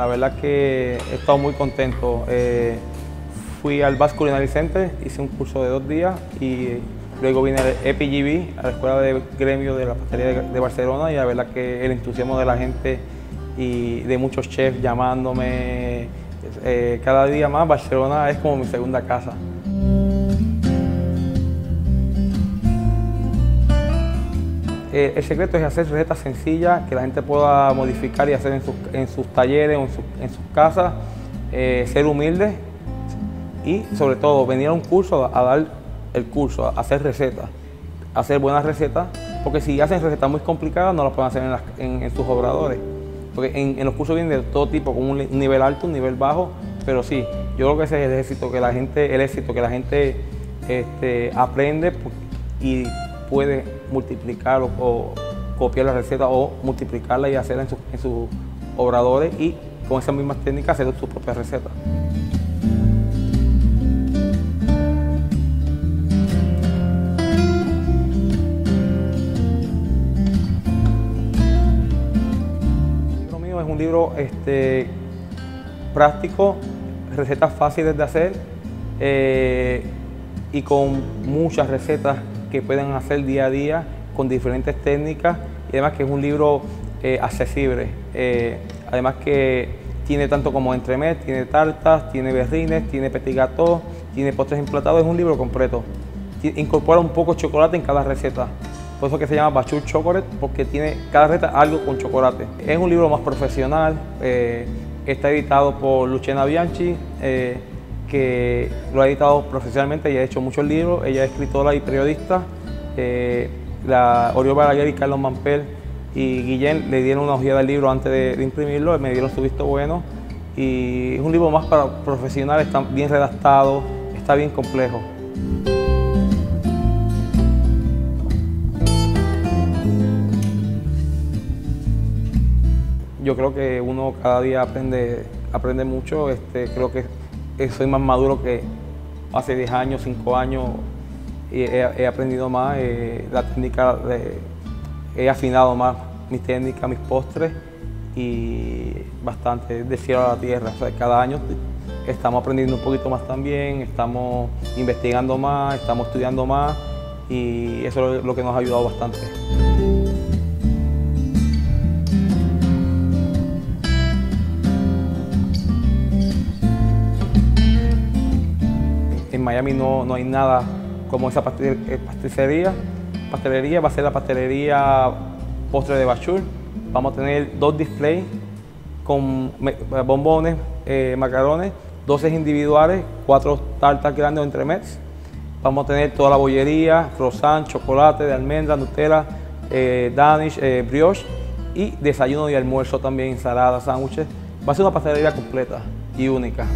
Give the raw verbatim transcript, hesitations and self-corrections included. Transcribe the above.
la verdad que he estado muy contento. Eh, fui al Basque Culinary Center, hice un curso de dos días y luego vine al E P G B, a la Escuela de Gremio de la Pastelería de Barcelona, y la verdad que el entusiasmo de la gente y de muchos chefs llamándome, eh, cada día más, Barcelona es como mi segunda casa. Eh, el secreto es hacer recetas sencillas que la gente pueda modificar y hacer en sus, en sus talleres o en, su, en sus casas, eh, ser humilde y sobre todo venir a un curso a, a dar el curso, a hacer recetas, a hacer buenas recetas, porque si hacen recetas muy complicadas no las pueden hacer en, las, en, en sus obradores, porque en, en los cursos vienen de todo tipo, con un nivel alto, un nivel bajo, pero sí, yo creo que ese es el éxito, que la gente, el éxito, que la gente este, aprende y puede multiplicar o, o copiar la receta o multiplicarla y hacerla en, su, en sus obradores y con esas mismas técnicas hacer sus propias recetas. El libro mío es un libro este, práctico, recetas fáciles de hacer eh, y con muchas recetas que pueden hacer día a día con diferentes técnicas, y además que es un libro eh, accesible, eh, además que tiene tanto como entremés, tiene tartas, tiene berrines, tiene petit gâteau, tiene postres emplatados, es un libro completo. Incorpora un poco de chocolate en cada receta, por eso que se llama Bachur Chocolate, porque tiene cada receta algo con chocolate. Es un libro más profesional, eh, está editado por Lucien Bianchi, eh, que lo ha editado profesionalmente, ella ha hecho muchos libros, ella es escritora y periodista. Eh, la Oriol Baragher y Carlos Mampel y Guillén le dieron una ojeada al libro antes de, de imprimirlo, me dieron su visto bueno, y es un libro más para profesionales, está bien redactado, está bien complejo. Yo creo que uno cada día aprende, aprende mucho, este, creo que soy más maduro que hace diez años, cinco años, y he, he aprendido más, eh, la técnica, eh, he afinado más mis técnicas, mis postres, y bastante de cielo a la tierra. O sea, cada año estamos aprendiendo un poquito más también, estamos investigando más, estamos estudiando más, y eso es lo que nos ha ayudado bastante. En Miami no, no hay nada como esa pastelería. Pastelería va a ser la pastelería postre de Bachur. Vamos a tener dos displays con bombones, eh, macarrones, doces individuales, cuatro tartas grandes o entremés. Vamos a tener toda la bollería, croissant, chocolate de almendra, Nutella, eh, Danish, eh, brioche, y desayuno y almuerzo también, ensaladas, sándwiches. Va a ser una pastelería completa y única.